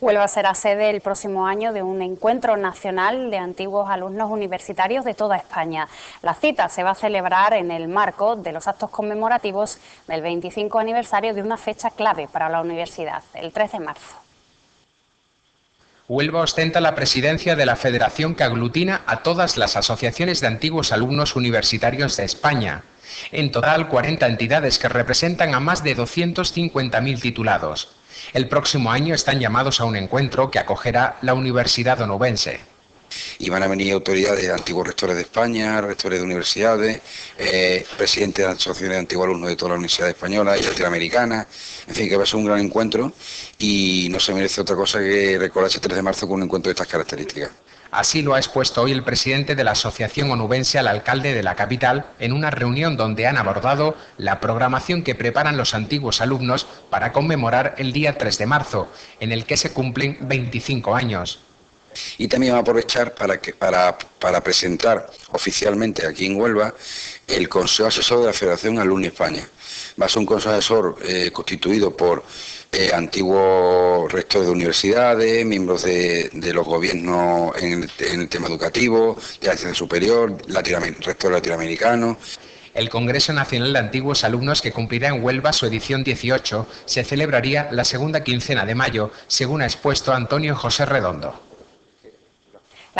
Huelva será sede el próximo año de un encuentro nacional de antiguos alumnos universitarios de toda España. La cita se va a celebrar en el marco de los actos conmemorativos del 25 aniversario de una fecha clave para la universidad, el 3 de marzo. Huelva ostenta la presidencia de la federación que aglutina a todas las asociaciones de antiguos alumnos universitarios de España. En total, 40 entidades que representan a más de 250.000 titulados. El próximo año están llamados a un encuentro que acogerá la Universidad Onubense. Y van a venir autoridades, antiguos rectores de España, rectores de universidades, presidentes de las asociaciones de antiguos alumnos de toda la Universidad Española y Latinoamericana, en fin, que va a ser un gran encuentro y no se merece otra cosa que recordarse el 3 de marzo con un encuentro de estas características. Así lo ha expuesto hoy el presidente de la Asociación Onubense al alcalde de la capital en una reunión donde han abordado la programación que preparan los antiguos alumnos para conmemorar el día 3 de marzo, en el que se cumplen 25 años. Y también va a aprovechar para presentar oficialmente aquí en Huelva el Consejo Asesor de la Federación Alumni España. Va a ser un Consejo Asesor constituido por antiguos rectores de universidades, miembros de los gobiernos en el tema educativo, de la ciencia superior, rectores latinoamericanos. El Congreso Nacional de Antiguos Alumnos, que cumplirá en Huelva su edición 18, se celebraría la segunda quincena de mayo, según ha expuesto Antonio José Redondo.